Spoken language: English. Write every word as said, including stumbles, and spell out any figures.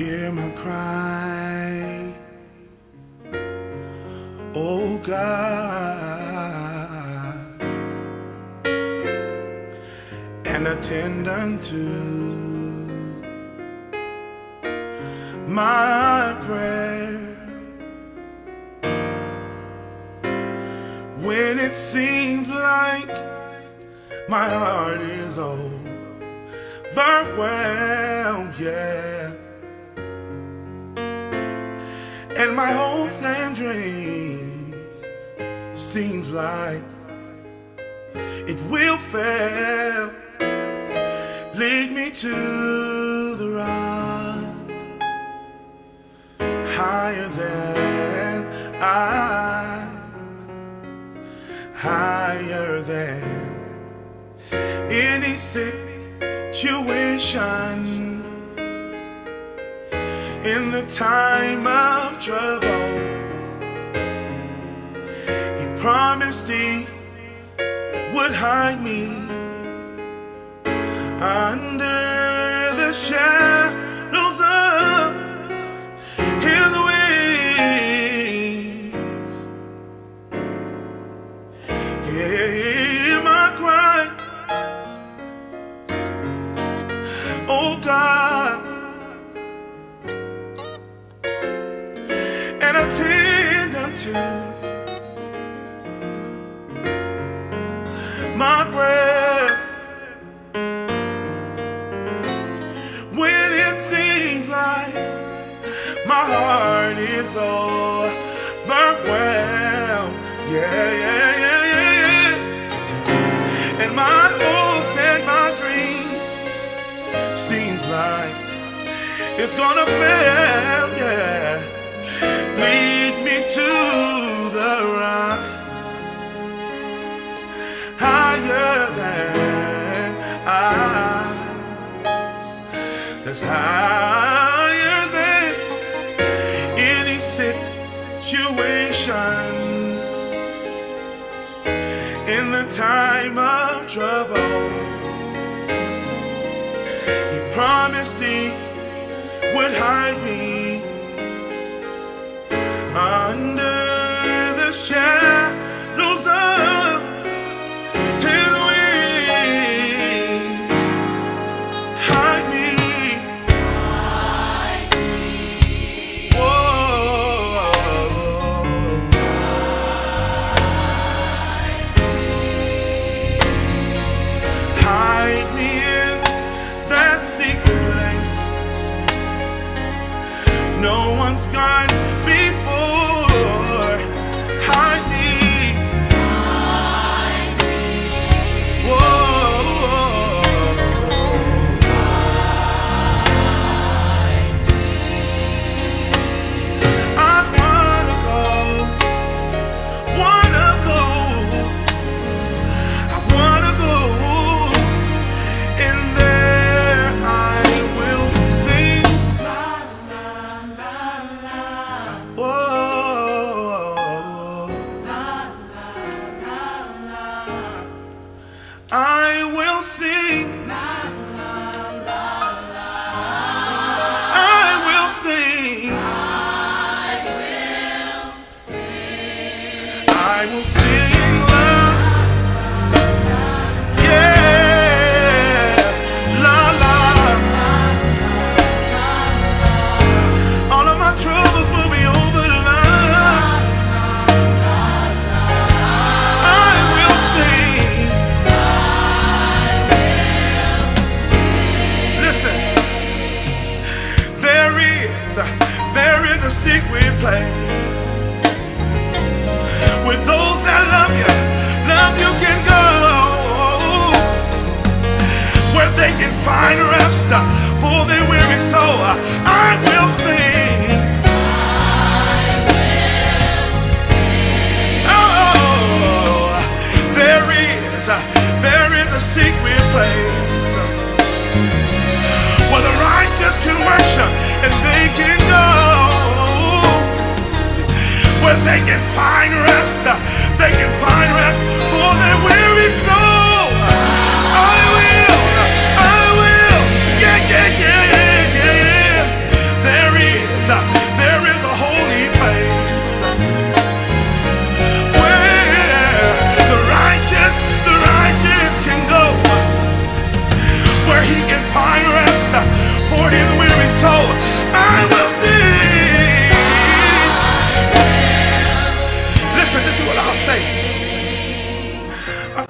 hear my cry. Oh God, and attend unto my prayer. When it seems like my heart is overwhelmed, yeah, and my hopes and dreams seems like it will fail, lead me to the rock higher than I, higher than any situation. In the time of trouble, He promised He would hide me under the shadows of His wings. Hear my cry, oh God, and attend unto my prayer. When it seems like my heart is overwhelmed, yeah, yeah, yeah, and my hopes and my dreams seems like it's gonna fail, yeah, lead me to the rock higher than I, that's higher than any situation. In the time of trouble, He promised He would hide me under the shadows of His wings. Hide me, hide me. Whoa. Hide me in that secret place. No one's gone before. Hide me. Hide me. Whoa. Hide me. I wanna go, wanna go, I wanna go. I will sing, la, la, la, la. I will sing, I will sing, I will sing love, yeah, la, la, la. All of my troubles will be over, love. There is a secret place with those that love you, love you can go, where they can find rest for their weary soul. I will sing, I will sing. Oh, there is, there is a secret place where the righteous can worship and they can go, where they can find rest, they can find